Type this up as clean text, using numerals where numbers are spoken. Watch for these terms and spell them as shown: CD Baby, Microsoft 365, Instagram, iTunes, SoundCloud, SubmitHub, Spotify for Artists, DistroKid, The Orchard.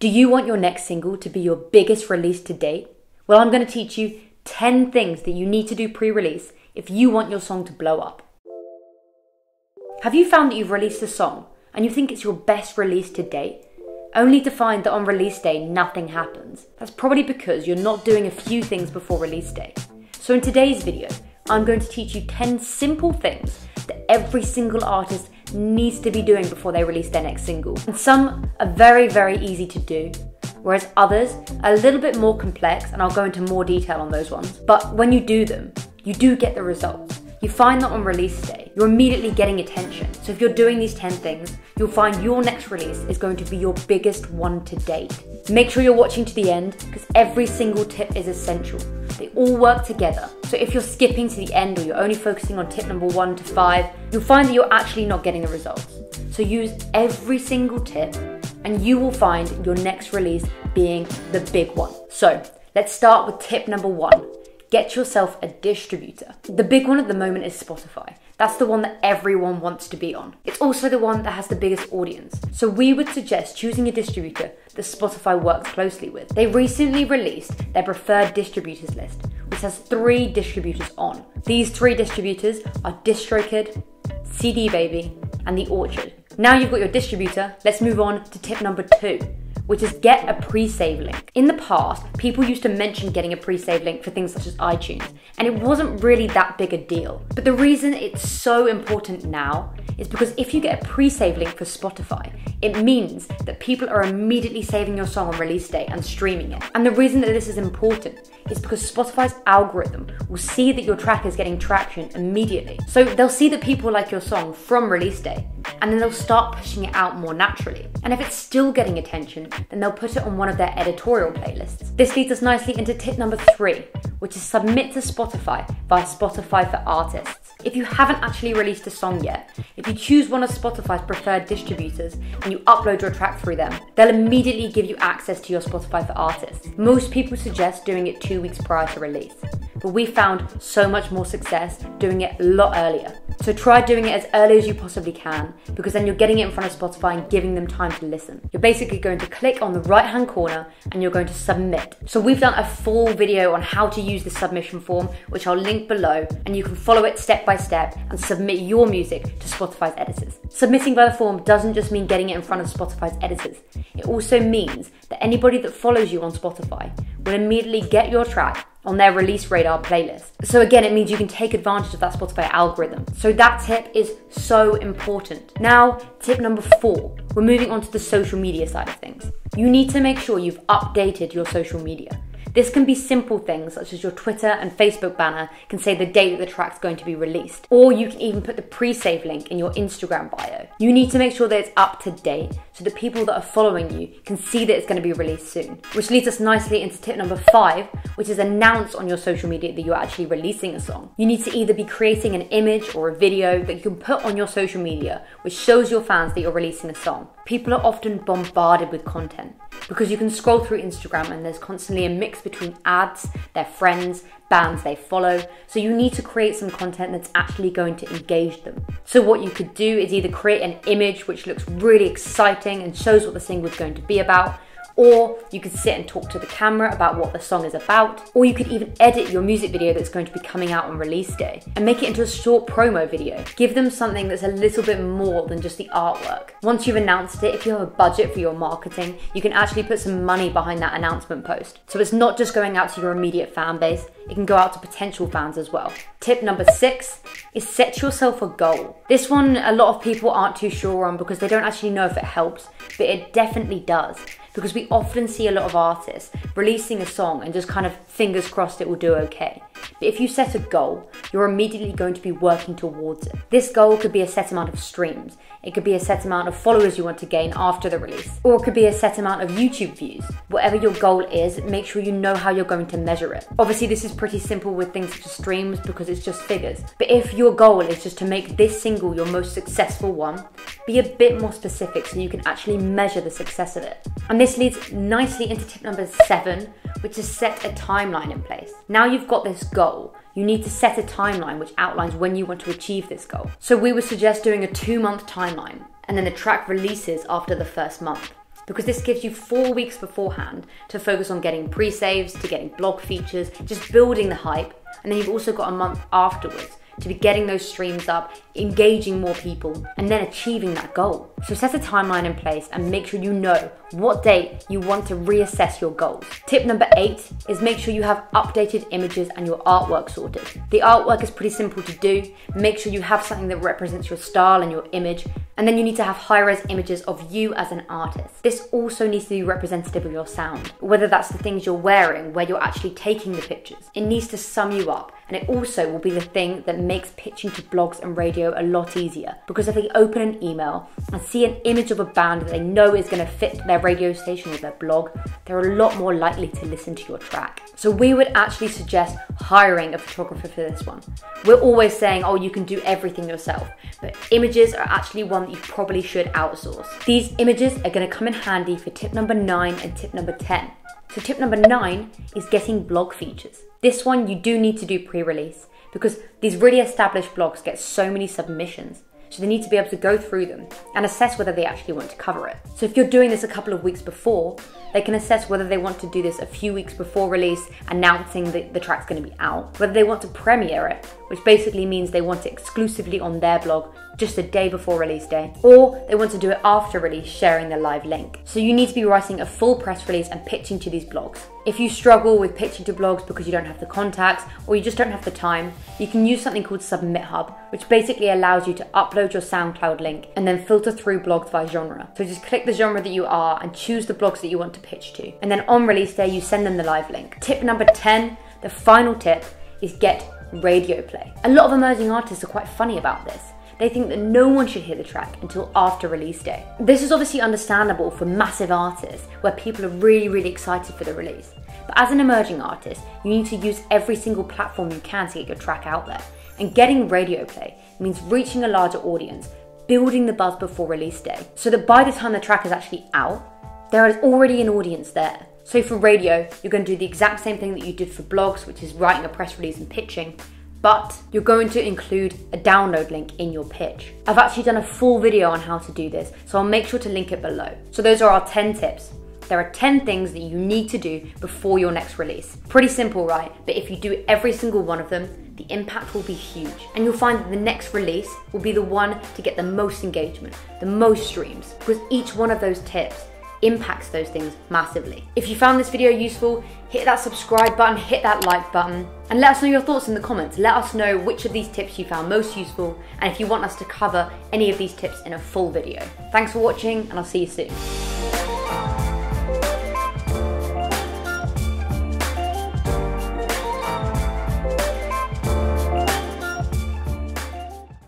Do you want your next single to be your biggest release to date? Well, I'm going to teach you 10 things that you need to do pre-release if you want your song to blow up. Have you found that you've released a song and you think it's your best release to date, only to find that on release day nothing happens? That's probably because you're not doing a few things before release day. So in today's video, I'm going to teach you 10 simple things that every single artist needs to be doing before they release their next single. And some are very, very easy to do, whereas others are a little bit more complex, and I'll go into more detail on those ones. But when you do them, you do get the results. You find that on release day, you're immediately getting attention. So if you're doing these 10 things, you'll find your next release is going to be your biggest one to date. Make sure you're watching to the end because every single tip is essential. They all work together. So if you're skipping to the end or you're only focusing on tip number 1 to 5, you'll find that you're actually not getting the results. So use every single tip and you will find your next release being the big one. So let's start with tip number 1. Get yourself a distributor. The big one at the moment is Spotify. That's the one that everyone wants to be on. It's also the one that has the biggest audience. So we would suggest choosing a distributor that Spotify works closely with. They recently released their preferred distributors list, which has 3 distributors on. These 3 distributors are DistroKid, CD Baby, and The Orchard. Now you've got your distributor, let's move on to tip number 2. Which is get a pre-save link. In the past, people used to mention getting a pre-save link for things such as iTunes, and it wasn't really that big a deal. But the reason it's so important now is because if you get a pre-save link for Spotify, it means that people are immediately saving your song on release day and streaming it. And the reason that this is important is because Spotify's algorithm will see that your track is getting traction immediately. So they'll see that people like your song from release day, and then they'll start pushing it out more naturally. And if it's still getting attention, then they'll put it on one of their editorial playlists. This leads us nicely into tip number 3, which is submit to Spotify via Spotify for Artists. If you haven't actually released a song yet, if you choose one of Spotify's preferred distributors and you upload your track through them, they'll immediately give you access to your Spotify for Artists. Most people suggest doing it 2 weeks prior to release, but we found so much more success doing it a lot earlier. So try doing it as early as you possibly can, because then you're getting it in front of Spotify and giving them time to listen. You're basically going to click on the right-hand corner and you're going to submit. So we've done a full video on how to use the submission form, which I'll link below, and you can follow it step by step and submit your music to Spotify's editors. Submitting by the form doesn't just mean getting it in front of Spotify's editors. It also means that anybody that follows you on Spotify will immediately get your track on their release radar playlist. So again, it means you can take advantage of that Spotify algorithm. So that tip is so important. Now, tip number 4, we're moving on to the social media side of things. You need to make sure you've updated your social media. This can be simple things such as your Twitter and Facebook banner can say the date that the track's going to be released, or you can even put the pre-save link in your Instagram bio. You need to make sure that it's up to date so that people that are following you can see that it's going to be released soon. Which leads us nicely into tip number 5, which is announce on your social media that you're actually releasing a song. You need to either be creating an image or a video that you can put on your social media which shows your fans that you're releasing a song. People are often bombarded with content because you can scroll through Instagram and there's constantly a mix between ads, their friends, bands they follow, so you need to create some content that's actually going to engage them. So what you could do is either create an image which looks really exciting and shows what the single's going to be about, or you could sit and talk to the camera about what the song is about, or you could even edit your music video that's going to be coming out on release day and make it into a short promo video. Give them something that's a little bit more than just the artwork. Once you've announced it, if you have a budget for your marketing, you can actually put some money behind that announcement post. So it's not just going out to your immediate fan base, it can go out to potential fans as well. Tip number 6 is set yourself a goal. This one a lot of people aren't too sure on because they don't actually know if it helps, but it definitely does. Because we often see a lot of artists releasing a song and just kind of fingers crossed it will do okay. But if you set a goal, you're immediately going to be working towards it. This goal could be a set amount of streams, it could be a set amount of followers you want to gain after the release, or it could be a set amount of YouTube views. Whatever your goal is, make sure you know how you're going to measure it. Obviously this is pretty simple with things such as streams because it's just figures, but if your goal is just to make this single your most successful one, be a bit more specific so you can actually measure the success of it. And this leads nicely into tip number 7, which is set a timeline in place. Now you've got this goal, you need to set a timeline which outlines when you want to achieve this goal. So we would suggest doing a 2-month timeline, and then the track releases after the first month. because this gives you 4 weeks beforehand to focus on getting pre-saves, to getting blog features, just building the hype. And then you've also got a month afterwards to be getting those streams up, engaging more people, and then achieving that goal. So set a timeline in place and make sure you know what date you want to reassess your goals. Tip number 8 is make sure you have updated images and your artwork sorted. The artwork is pretty simple to do. Make sure you have something that represents your style and your image, and then you need to have high-res images of you as an artist. This also needs to be representative of your sound, whether that's the things you're wearing, where you're actually taking the pictures. It needs to sum you up, and it also will be the thing that makes pitching to blogs and radio a lot easier, because if they open an email and see an image of a band that they know is going to fit their radio station or their blog, they're a lot more likely to listen to your track. So we would actually suggest hiring a photographer for this one. We're always saying, oh, you can do everything yourself, but images are actually one that you probably should outsource. These images are going to come in handy for tip number 9 and tip number 10. So tip number 9 is getting blog features. This one you do need to do pre-release, because these really established blogs get so many submissions, so they need to be able to go through them and assess whether they actually want to cover it. So if you're doing this a couple of weeks before, they can assess whether they want to do this a few weeks before release, announcing that the track's going to be out, whether they want to premiere it, which basically means they want it exclusively on their blog just a day before release day, or they want to do it after release, sharing the live link. So you need to be writing a full press release and pitching to these blogs. If you struggle with pitching to blogs because you don't have the contacts or you just don't have the time, you can use something called SubmitHub, which basically allows you to upload your SoundCloud link and then filter through blogs by genre. So just click the genre that you are and choose the blogs that you want to pitch to. And then on release day, you send them the live link. Tip number 10, the final tip, is get radio play. A lot of emerging artists are quite funny about this. They think that no one should hear the track until after release day. This is obviously understandable for massive artists where people are really, really excited for the release. But as an emerging artist, you need to use every single platform you can to get your track out there. And getting radio play means reaching a larger audience, building the buzz before release day, so that by the time the track is actually out, there is already an audience there. So for radio, you're going to do the exact same thing that you did for blogs, which is writing a press release and pitching, but you're going to include a download link in your pitch. I've actually done a full video on how to do this, so I'll make sure to link it below. So those are our 10 tips. There are 10 things that you need to do before your next release. Pretty simple, right? But if you do every single one of them, the impact will be huge. And you'll find that the next release will be the one to get the most engagement, the most streams, because each one of those tips impacts those things massively. If you found this video useful, hit that subscribe button, hit that like button, and let us know your thoughts in the comments. Let us know which of these tips you found most useful, and if you want us to cover any of these tips in a full video. Thanks for watching, and I'll see you soon.